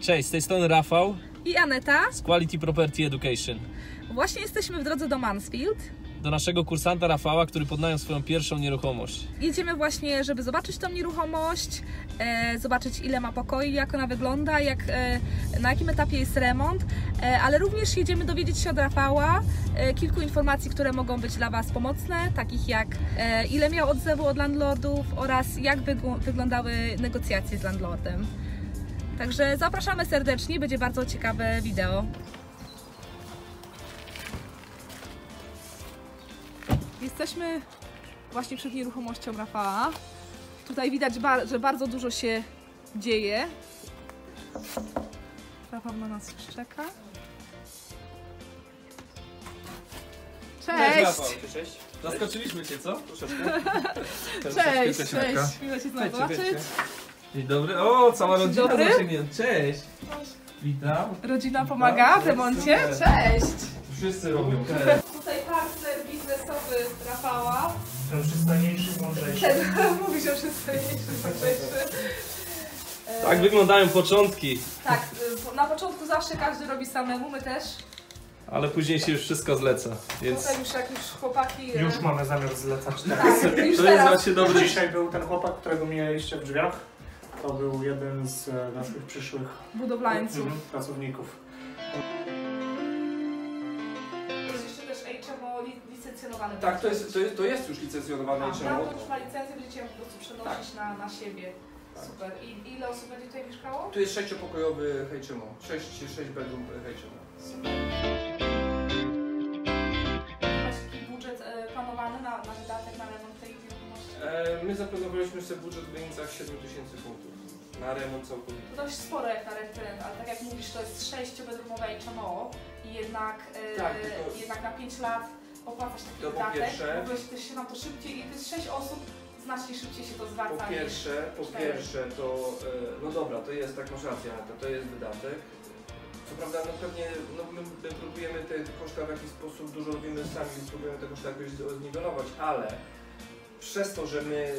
Cześć, z tej strony Rafał i Aneta z Quality Property Education. Właśnie jesteśmy w drodze do Mansfield. Do naszego kursanta Rafała, który podnajął swoją pierwszą nieruchomość. Jedziemy właśnie, żeby zobaczyć tą nieruchomość, zobaczyć ile ma pokoi, jak ona wygląda, na jakim etapie jest remont, ale również jedziemy dowiedzieć się od Rafała kilku informacji, które mogą być dla Was pomocne, takich jak ile miał odzewu od landlordów oraz jak wyglądały negocjacje z landlordem. Także zapraszamy serdecznie, będzie bardzo ciekawe wideo. Jesteśmy właśnie przed nieruchomością Rafała. Tutaj widać, że bardzo dużo się dzieje. Rafał na nas czeka. Cześć! Cześć! Zaskoczyliśmy Cię, co? Cześć! Cześć! Miło Cię znowu zobaczyć. Dzień dobry. O, cała rodzina zasięgnięta. Cześć! Witam. Rodzina pomaga w remoncie. Cześć! Wszyscy robią. Tutaj partner biznesowy Rafała. Ten przystojniejszy, mądrzejszy. Mówi się przystojniejszy, mądrzejszy. Tak wyglądają początki. Tak, na początku zawsze każdy robi samemu, my też. Ale później się już wszystko zleca, więc... Potem już jak chłopaki... Już mamy zamiar zlecać. Tak, to jest właśnie dobry... Dzisiaj był ten chłopak, którego mieliście w drzwiach. To był jeden z naszych przyszłych... budowlańców. Pracowników. Tak, to jest już licencjonowane HMO. To już ma licencję, będziecie ją po prostu przenosić na siebie. Tak. Super. I ile osób będzie tutaj mieszkało? Tu jest 6-pokojowy HMO. 6 bedroom HMO. Super. Masz taki budżet planowany na wydatek na remont tej nieruchomości? My zaplanowaliśmy sobie budżet w granicach 7 000 funtów. Na remont całkowicie. To dość sporo jak na referent, ale tak jak mówisz, to jest 6-bedroomowe HMO i jednak na 5 lat opłacać taki wydatek, bo też się nam to szybciej i to jest 6 osób, znacznie szybciej się to zwraca. Po pierwsze to, no dobra, to jest, tak masz rację, to jest wydatek. Co prawda, no pewnie, no my próbujemy te koszta w jakiś sposób, dużo robimy sami, próbujemy te koszta jakoś zniwelować, ale przez to, że my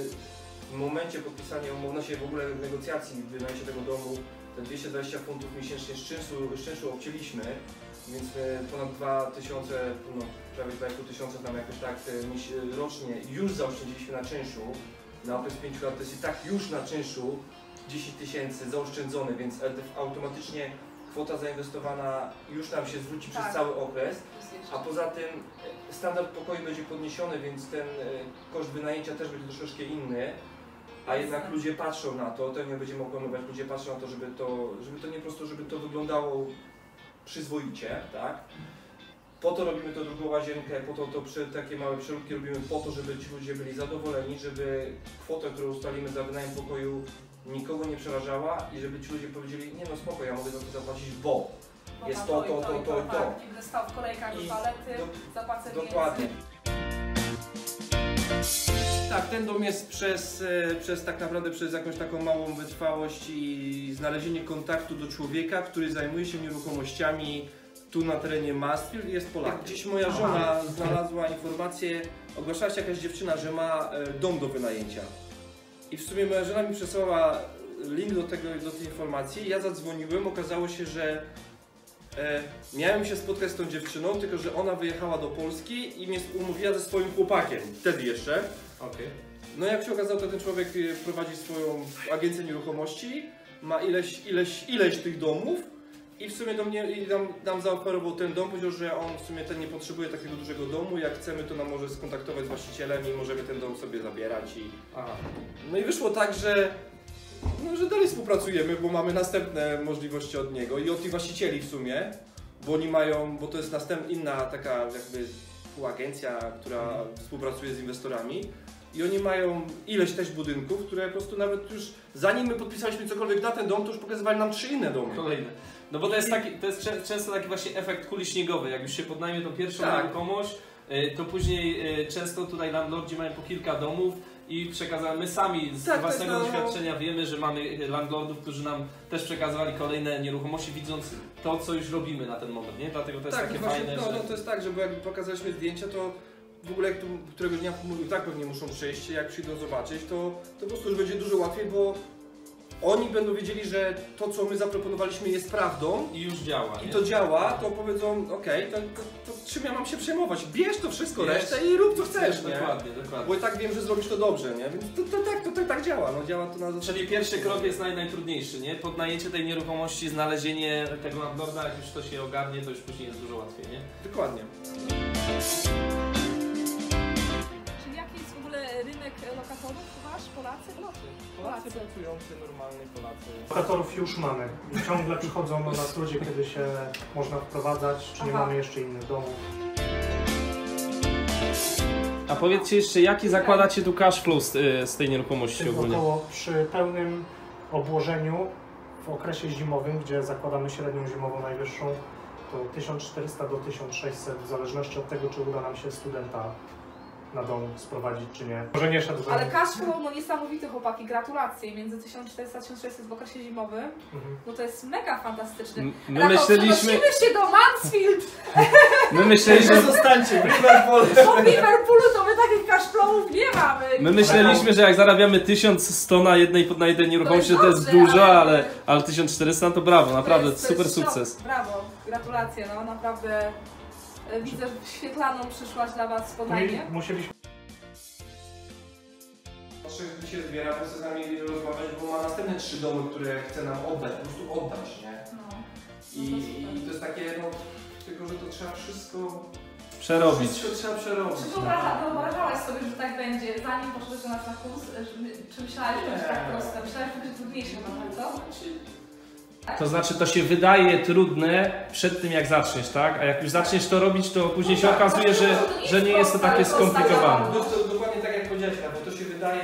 w momencie podpisania umowności, w ogóle negocjacji w wynajęcie tego domu, te 220 funtów miesięcznie z czynszu obcięliśmy, więc ponad 2000, no, prawie 2500 nam jakoś tak rocznie już zaoszczędziliśmy na czynszu. Na okres 5 lat to jest i tak już na czynszu 10 000 zaoszczędzone, więc automatycznie kwota zainwestowana już nam się zwróci przez cały okres. A poza tym standard pokoju będzie podniesiony, więc ten koszt wynajęcia też będzie troszeczkę inny. A jednak ludzie patrzą na to, nie będziemy okłamywać, ludzie patrzą na to, żeby to wyglądało przyzwoicie, tak? Po to robimy to drugą łazienkę, po to, takie małe przeróbki robimy, po to, żeby ci ludzie byli zadowoleni, żeby kwotę, którą ustalimy za wynajem pokoju, nikogo nie przerażała i żeby ci ludzie powiedzieli, nie no spoko, ja mogę za to zapłacić, bo jest to. Będę stał w kolejkach do palety, zapłacę więcej. Dokładnie. Tak, ten dom jest tak naprawdę przez jakąś taką małą wytrwałość i znalezienie kontaktu do człowieka, który zajmuje się nieruchomościami tu na terenie Mansfield, jest Polakiem. Gdzieś moja żona znalazła informację, ogłaszała się jakaś dziewczyna, że ma dom do wynajęcia. I w sumie moja żona mi przesłała link do tej informacji, ja zadzwoniłem, okazało się, że miałem się spotkać z tą dziewczyną, tylko że ona wyjechała do Polski i mnie umówiła ze swoim chłopakiem, wtedy jeszcze. Okay. No jak się okazało, to ten człowiek prowadzi swoją agencję nieruchomości, ma ileś tych domów i w sumie do mnie nam zaoferował ten dom, powiedział, że on w sumie ten nie potrzebuje takiego dużego domu, jak chcemy, to nam może skontaktować z właścicielem i możemy ten dom sobie zabierać i... Aha. No i wyszło tak, że dalej współpracujemy, bo mamy następne możliwości od niego i od tych właścicieli w sumie, bo oni mają, bo to jest inna taka jakby agencja, która współpracuje z inwestorami i oni mają ileś też budynków, które po prostu nawet już zanim my podpisaliśmy cokolwiek na ten dom, to już pokazywali nam 3 inne domy. Kolejne. No bo to jest często taki właśnie efekt kuli śniegowy, jak już się podnajmie tą pierwszą nieruchomość, to później często tutaj landlordzi mają po kilka domów i my sami z własnego doświadczenia wiemy, że mamy landlordów, którzy nam też przekazywali kolejne nieruchomości, widząc to, co już robimy na ten moment, nie? Dlatego to jest takie fajne, że... to jest tak, że jak pokazaliśmy zdjęcia, to w ogóle którego dnia tak pewnie muszą przyjść, jak przyjdą zobaczyć, to po prostu już będzie dużo łatwiej, bo oni będą wiedzieli, że to, co my zaproponowaliśmy, jest prawdą. I już działa. I to działa, to powiedzą, okej, to czym ja mam się przejmować? Bierz to wszystko, resztę i rób co chcesz, nie? Dokładnie, dokładnie. Bo i tak wiem, że zrobisz to dobrze, nie? Więc to tak działa, no działa to na zasadzie. Czyli pierwszy krok jest najtrudniejszy, nie? Podnajęcie tej nieruchomości, znalezienie tego landlorda, jak już to się ogarnie, to już później jest dużo łatwiej, nie? Dokładnie. Rynek lokatorów wasz? Polacy pracujący, normalni Polacy. Lokatorów już mamy. Ciągle przychodzą do nas ludzie, kiedy się można wprowadzać, czy nie mamy jeszcze innych domów. A powiedzcie jeszcze, jaki zakładacie tu cash flow z tej nieruchomości ogólnie? Około przy pełnym obłożeniu w okresie zimowym, gdzie zakładamy średnią zimową najwyższą, to 1400 do 1600, w zależności od tego, czy uda nam się studenta na dom sprowadzić, czy nie. Może nie szedł. Ale cash flow, no niesamowite chłopaki, gratulacje. Między 1400 a 1600 w okresie zimowym, no to jest mega fantastyczne. My myśleliśmy... się do Mansfield! My myśleliśmy, że zostańcie w Liverpoolu. W Liverpoolu to my takich cash flowów nie mamy. My myśleliśmy, że jak zarabiamy 1100 na jednej nieruchomości, to jest dużo, ale 1400 to brawo, naprawdę to jest super sukces. Brawo, gratulacje, no naprawdę. Widzę, że świetlaną przyszłaś dla was podajnie. Musieliśmy. Trzech się zbiera, po prostu z nami rozmawiać, bo ma następne 3 domy, które chce nam oddać, po prostu oddać, nie? No. I to jest takie, no, tylko że to trzeba wszystko przerobić. Wszystko trzeba przerobić. Czy wyobrażałaś sobie, że tak będzie, zanim poszedłeś do nas na kurs? Czy myślałaś, że to jest tak proste? Myślałaś, że będzie trudniejsze na pewno? To znaczy, to się wydaje trudne przed tym, jak zaczniesz, tak? A jak już zaczniesz to robić, to później się okazuje, że nie jest to takie skomplikowane. Dokładnie tak jak powiedziałeś, bo to się wydaje...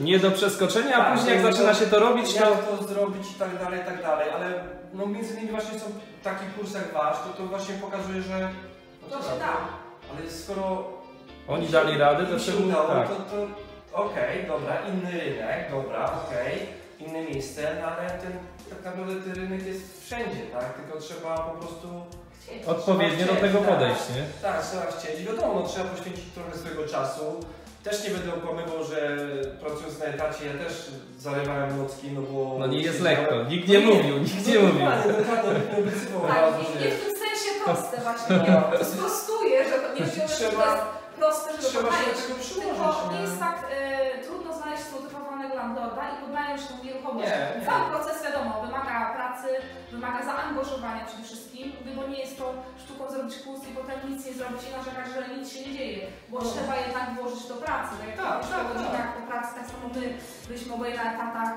Nie do przeskoczenia, a później jak zaczyna się to robić, to... Jak to zrobić i tak dalej, ale no między innymi właśnie są taki kurs jak wasz, to właśnie pokazuje, że... No to się da. Ale skoro... Oni dali radę, to się udało, tak. Okej, dobra, inny rynek, dobra, okej. Inne miejsce, no ale tak naprawdę ten rynek jest wszędzie, tak? Tylko trzeba po prostu chcieć. Odpowiednio do tego podejść, tak, nie? Tak, trzeba chcieć. Wiadomo, trzeba poświęcić trochę swojego czasu. Też nie będę okłamywał, że pracując na etacie ja też zalewałem nocki, no bo... No nie jest lekko, nikt nie mówił, nikt nie mówił. Tak, nie w tym sensie proste właśnie, nie? Sprostuję, że to nie jest proste, że trzeba się do tego przyłożyć, nie jest tak trudno znaleźć zmotywowanego landlorda i podnająć tą nieruchomość. Cały proces, wiadomo, wymaga pracy, wymaga zaangażowania przede wszystkim, bo nie jest to sztuką zrobić kurs i potem nic nie zrobić i narzekać, że nic się nie dzieje, bo trzeba jednak włożyć do pracy. Tak jak po godzinach po pracy, tak samo my byliśmy oboje na etatach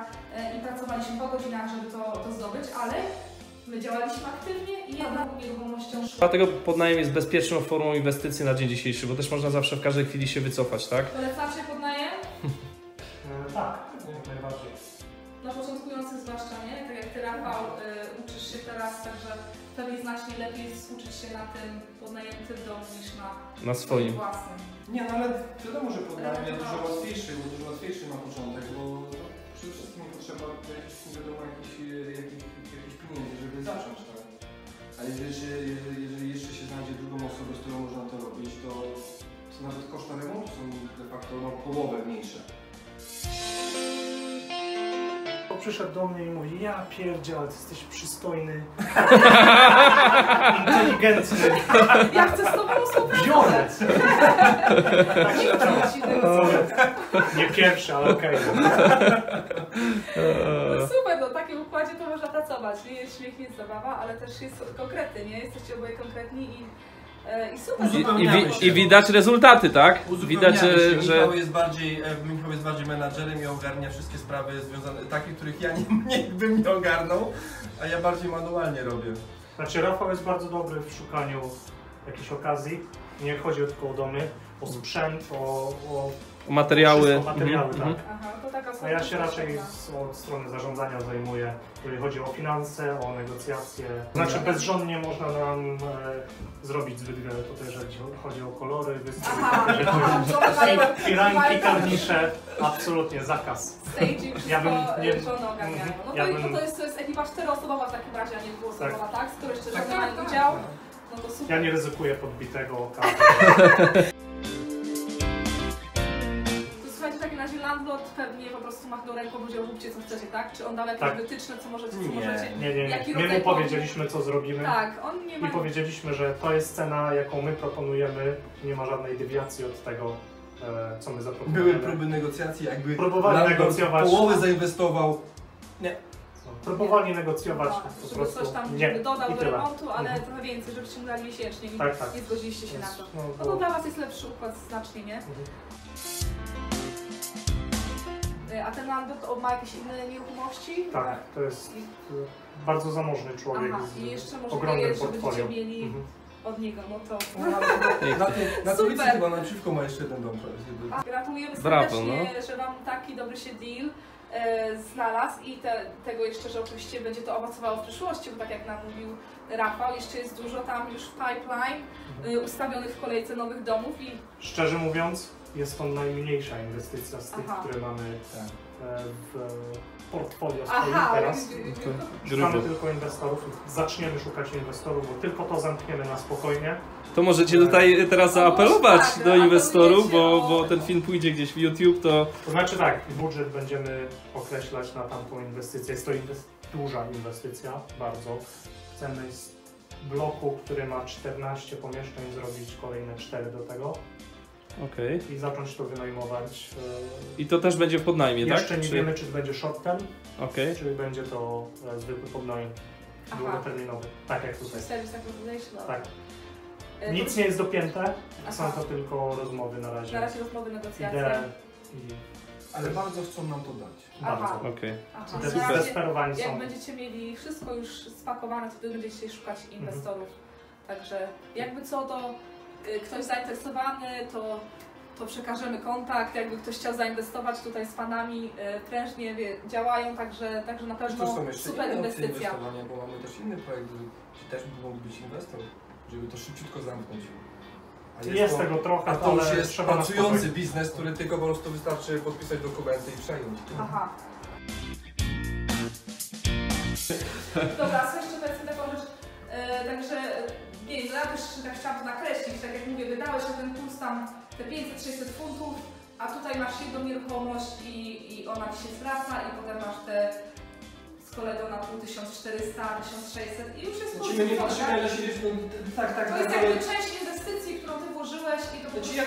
i pracowaliśmy po godzinach, żeby to zdobyć, ale my działaliśmy aktywnie i ja nad nieruchomością. Dlatego podnajem jest bezpieczną formą inwestycji na dzień dzisiejszy, bo też można zawsze w każdej chwili się wycofać, tak? Polecam się podnajem? Tak, jak najbardziej. Na początkujących zwłaszcza, nie? Tak jak ty, Rafał, uczysz się teraz, także pewnie znacznie lepiej jest uczyć się na tym podnajętym domu niż na swoim własnym. Nie, no ale wiadomo, że podnajem jest dużo łatwiejszy na początek, bo przede wszystkim potrzeba jakichś pieniędzy, żeby zacząć, tak? A jeżeli jeszcze się znajdzie drugą osobę, z którą można to robić, to nawet koszty remontu są de facto połowę mniejsze. Przyszedł do mnie i mówi, ja pierdzielę, ty jesteś przystojny, inteligentny. Ja chcę z tobą współpracować. Nie pierwszy, ale okej. No super, no w takim układzie to można pracować. Nie jest śmiech, nie jest zabawa, ale też jest konkretny, nie? Jesteście oboje konkretni i super. I widać rezultaty, tak? Widać, że Michał jest bardziej menadżerem i ogarnia wszystkie sprawy związane, takie, których ja nie bym nie ogarnął, a ja bardziej manualnie robię. Znaczy Rafał jest bardzo dobry w szukaniu jakichś okazji. Nie chodzi tylko o domy, o sprzęt, o materiały. Tak. Aha, to taka a ja się raczej od strony zarządzania zajmuję, jeżeli chodzi o finanse, o negocjacje. Znaczy bezżonnie można nam zrobić zbyt wiele tutaj, jeżeli chodzi o kolory, wystrój, firanki, karnisze, absolutnie zakaz. Ja bym nie... No to jest ekipa 4-osobowa w takim razie, a nie 2-osobowa, tak? Z której jeszcze żaden udział. No to super. Ja nie ryzykuję podbitego oka. Landlord pewnie po prostu machnął ręką, ludzie róbcie co chcecie, tak? Czy on dał jakieś wytyczne, co możecie, co nie możecie? Nie. My mu powiedzieliśmy, co zrobimy. Tak, on nie ma... I powiedzieliśmy, że to jest cena, jaką my proponujemy, nie ma żadnej dewiacji od tego, co my zaproponujemy. Były próby negocjacji, jakby... Próbowali negocjować. Połowę zainwestował. Nie. Próbowali negocjować po prostu. Żeby coś tam dodał do remontu, ale trochę więcej, żebyście dali miesięcznie i nie zgodziliście się na to. No to dla was jest lepszy układ znacznie, nie? A ten landlord ma jakieś inne nieruchomości? Tak, to jest bardzo zamożny człowiek. Aha, i jeszcze możliwe, żebyście mieli od niego, no to... Na ulicy chyba naprzeciwko ma jeszcze ten dom. Gratulujemy serdecznie, że wam taki dobry się deal znalazł i tego jeszcze, że oczywiście będzie to owocowało w przyszłości, bo tak jak nam mówił Rafał, jeszcze jest dużo tam już w pipeline ustawionych w kolejce nowych domów i... Szczerze mówiąc, jest to najmniejsza inwestycja z tych, które mamy w portfolio swoim teraz. Szukamy tylko inwestorów, zaczniemy szukać inwestorów, bo tylko to zamkniemy na spokojnie. To możecie tutaj teraz zaapelować do inwestorów, bo ten film pójdzie gdzieś w YouTube, to... To znaczy tak, budżet będziemy określać na tamtą inwestycję. Jest to duża inwestycja, bardzo. Chcemy z bloku, który ma 14 pomieszczeń, zrobić kolejne 4 do tego. Okay. I zacząć to wynajmować. I to też będzie w podnajmie, tak? Jeszcze nie wiemy, czy będzie short-term, czy będzie to zwykły podnajem długoterminowy, tak jak tutaj. Tak. Nic nie jest dopięte, są to tylko rozmowy na razie. Na razie rozmowy, negocjacje. Ale bardzo chcą nam to dać. Bardzo. Zdesperowani są. Jak będziecie mieli wszystko już spakowane, to będziecie szukać inwestorów. Także jakby co do... Ktoś zainteresowany, to przekażemy kontakt, jakby ktoś chciał zainwestować tutaj z panami, prężnie działają, także na pewno super inwestycja. Bo mamy też inny projekt, gdzie też mógł być inwestor, żeby to szybciutko zamknąć. Jest tego trochę, to już jest pracujący biznes, który tylko po prostu wystarczy podpisać dokumenty i przejąć. Aha. Dobra, jeszcze to jest taką rzecz, także... Nie, ja też tak chciałam to nakreślić, tak jak mówię, wydałeś na ten kurs tam te 500-600 funtów, a tutaj masz jedną nieruchomość i ona ci się zwraca i potem masz te z kolego na pół 1400, 1600 i już jest po prostu. To jest jakby część inwestycji, którą ty włożyłeś i to po prostu... Ja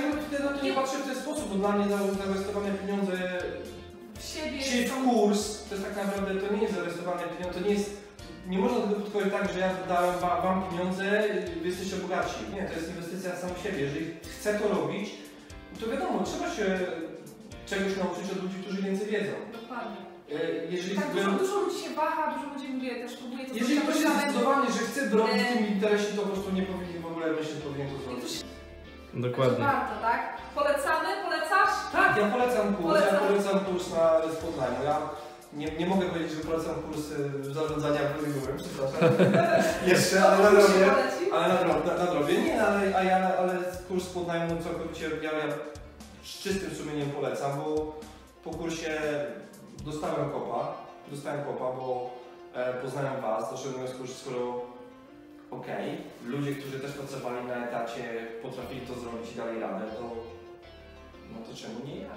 nie patrzę w ten sposób, bo dla mnie zainwestowane pieniądze w siebie, czy w kurs, to jest tak naprawdę, to nie jest zainwestowane pieniądze, to nie jest... Nie można tego podkładać tak, że ja dałem wam pieniądze, wy jesteście bogatsi. Nie, to jest inwestycja na samą siebie. Jeżeli chcę to robić, to wiadomo, trzeba się czegoś nauczyć od ludzi, którzy więcej wiedzą. Dokładnie. Jeżeli tak, dużo ludzi się waha, dużo ludzi mówi, też próbuje to. Jeżeli ktoś jest zdecydowany, że chce bronić w tym interesie, to po prostu nie powinien w ogóle myśleć, powinien to zrobić. Dokładnie. Znaczy warto, tak? Polecamy? Polecasz? Tak, ja polecam kurs. Polecam. Ja polecam kurs na spotkaniu. Nie mogę powiedzieć, że polecam kurs zarządzania produkowym, przepraszam, jeszcze, ale kurs podnajmu całkowicie ja z czystym sumieniem polecam, bo po kursie dostałem kopa, bo poznałem was, doszedłem z kursu, skoro ludzie, którzy też pracowali na etacie, potrafili to zrobić i dali radę, to... No to czemu nie ja?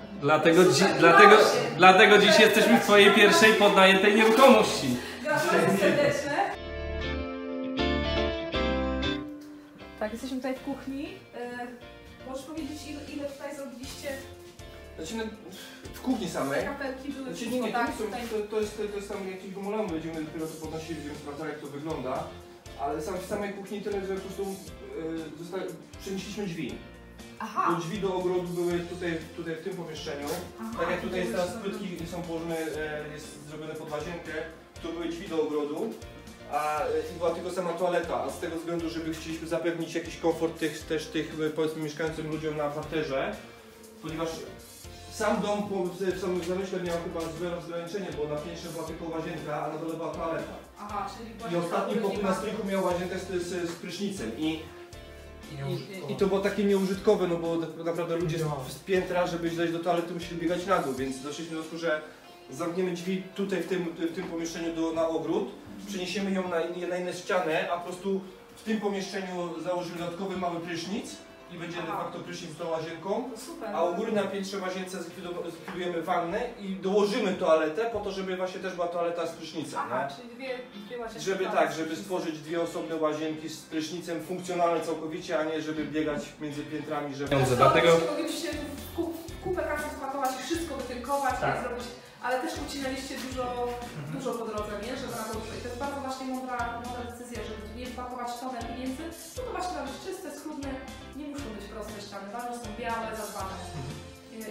Dlatego dziś jesteśmy w twojej pierwszej podnajętej nieruchomości. Gratulacje serdeczne. Tak, jesteśmy tutaj w kuchni. Możesz powiedzieć, ile tutaj zrobiliście? Znaczy, w kuchni samej. Kapelki były to jest tam jakiś gumolamy, będziemy dopiero to podnosili, będziemy sprawdzali, jak to wygląda. Ale w samej kuchni tyle, że po prostu przenieśliśmy drzwi. Bo drzwi do ogrodu były tutaj w tym pomieszczeniu. Tak jak tutaj teraz płytki są położone, jest zrobione pod łazienkę, tu były drzwi do ogrodu, i była tylko sama toaleta. A z tego względu, żeby chcieliśmy zapewnić jakiś komfort tych powiedzmy mieszkającym ludziom na parterze, ponieważ sam dom w samym zamyśle miał chyba złe rozgraniczenie, bo na piętrze była tylko łazienka, a na dole była toaleta. I ostatni pokój na strychu miał łazienkę z prysznicem. I to było takie nieużytkowe, no bo naprawdę ludzie z piętra, żeby zejść do toalety, musieli biegać na dół, więc doszliśmy do tego, że zamkniemy drzwi tutaj w tym pomieszczeniu na ogród, przeniesiemy ją na inną ścianę, a po prostu w tym pomieszczeniu założymy dodatkowy mały prysznic i będzie de facto prysznic z tą łazienką. Super. A u góry na piętrze łazience zlikwidujemy wannę i dołożymy toaletę po to, żeby właśnie też była toaleta z prysznicem. Aha, czyli dwie łazienki. Żeby tak, żeby stworzyć dwie osobne łazienki z prysznicem funkcjonalne całkowicie, a nie żeby biegać między piętrami, żeby... Dlatego... Moglibyście kupę kasy spakować i wszystko wytynkować, tak. Zrobić... Ale też ucinaliście dużo po drodze, nie? Żeby na to uczyć. To jest bardzo właśnie mądra decyzja, żeby nie wpakować tonę pieniędzy. No to właśnie tam czyste, schludne, nie muszą być proste ściany. Ważne są białe, zadbane.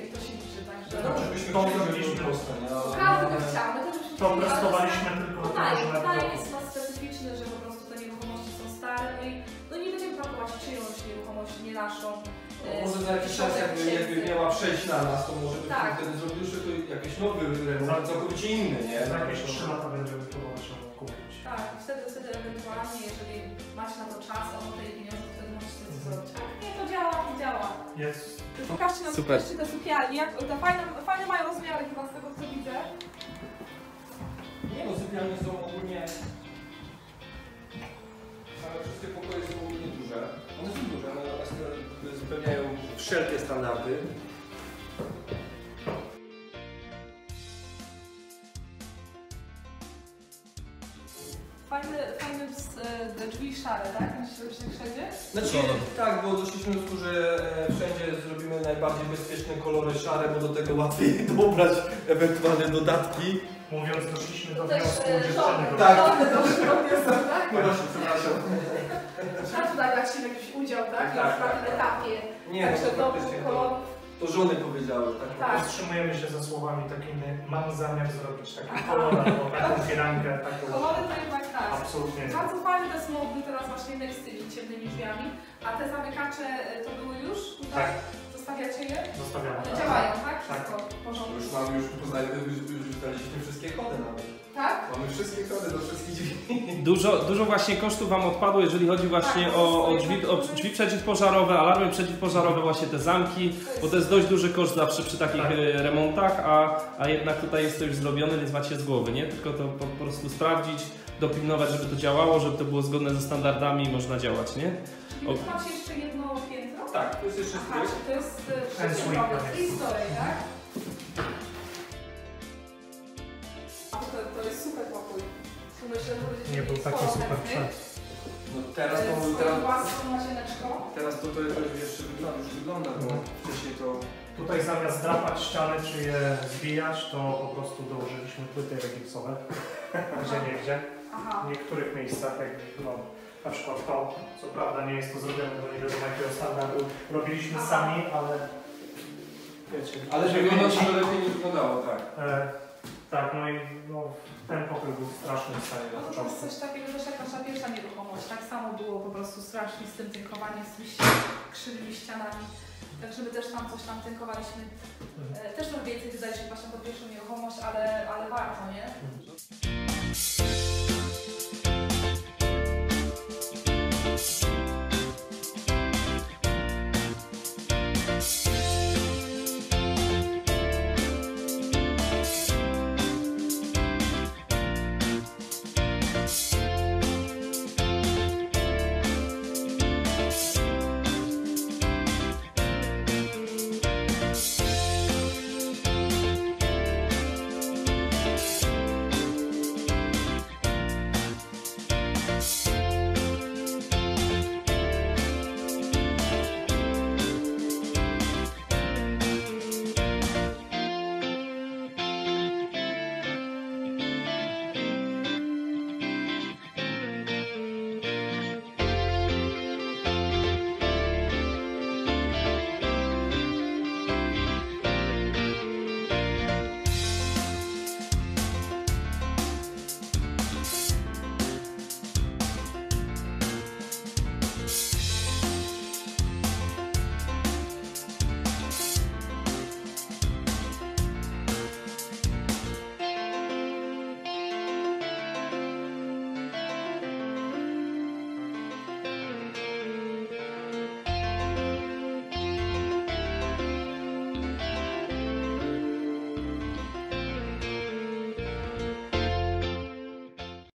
I to się liczy, także... No, żebyśmy to zrobiliśmy proste, nie? Każdy to chciał, my też byśmy... To prostowaliśmy tylko... Podaje jest nas specyficzny, że po prostu te nieruchomości są stare, no i no nie będziemy pakować czyjąś nieruchomość, nie naszą. Może za jakiś czas, jakby miała przejść na nas, to może byśmy tak. Wtedy zrobił się to jakiś nowy remont, całkowicie inny, nie? Za jakieś 3 lata będziemy próbować się kupić. Tak, wtedy ewentualnie, jeżeli macie na to czas, albo tej pieniądze, wtedy możecie coś zrobić. Nie, to działa, to działa. Yes. Pokażcie nam jeszcze te sypialnie, fajne mają rozmiary chyba z tego, co widzę. Nie no, sypialnie są ogólnie... Ale wszystkie pokoje są ogólnie duże. One są duże, one spełniają wszelkie standardy. Fajne drzwi szare, tak? Myślę, wszędzie? Znaczy, tak, bo doszliśmy do tego, że wszędzie zrobimy najbardziej bezpieczne kolory szare, bo do tego łatwiej dobrać ewentualne dodatki. Mówiąc, doszliśmy do wniosku, dziewczyny. Tak, tak. No właśnie, przepraszam. A tutaj dać się jakiś udział, tak? Tak, na tym etapie. Nie, także to żony powiedziały, tak? Tak. Powstrzymujemy się ze słowami takimi, mam zamiar zrobić taki kolor, albo taką firankę, taką... Kolory to jednak tak. Absolutnie. Bardzo fajne te smogły teraz właśnie innej styli, ciemnymi drzwiami. A te zamykacze to były już tutaj? Tak. Zostawiacie je? Zostawiamy. One działają, tak? Wszystko w porządku. Już poznaliśmy, już wydaliśmy wszystkie kody nawet. Tak? Mamy wszystkie kody do wszystkich drzwi. Dużo właśnie kosztów Wam odpadło, jeżeli chodzi właśnie tak, o drzwi przeciwpożarowe, alarmy przeciwpożarowe, właśnie te zamki, bo to jest dość duży koszt zawsze przy takich tak. Remontach, a jednak tutaj jest to już zrobione, więc macie z głowy, nie? Tylko to po prostu sprawdzić, dopilnować, żeby to działało, żeby to było zgodne ze standardami i można działać, nie? Macie jeszcze jedno piętro? Tak, to jest jeszcze strój. To jest historia, tak? To jest super pokój. Myślę, że nie był taki super przed. No teraz to był teraz to jeszcze wygląda, bo wcześniej to... Tutaj zamiast drapać ściany czy je zbijać, to po prostu dołożyliśmy płyty regipsowe. Gdzie nie gdzie. W niektórych miejscach, jak no, na przykład to, co prawda nie jest to zrobione, bo nie wiadomo jakiego standardu robiliśmy sami, ale... Wiecie, ale żeby to lepiej nie wyglądało, tak. Tak, no i no, ten pokój był straszny w stanie na początku. To jest coś takiego, że jak nasza pierwsza nieruchomość, tak samo było po prostu strasznie z tym tynkowaniem, z krzywymi ścianami. Także my też tam coś tam tynkowaliśmy. Też nam więcej wydaliśmy właśnie pod pierwszą nieruchomość, ale warto, nie?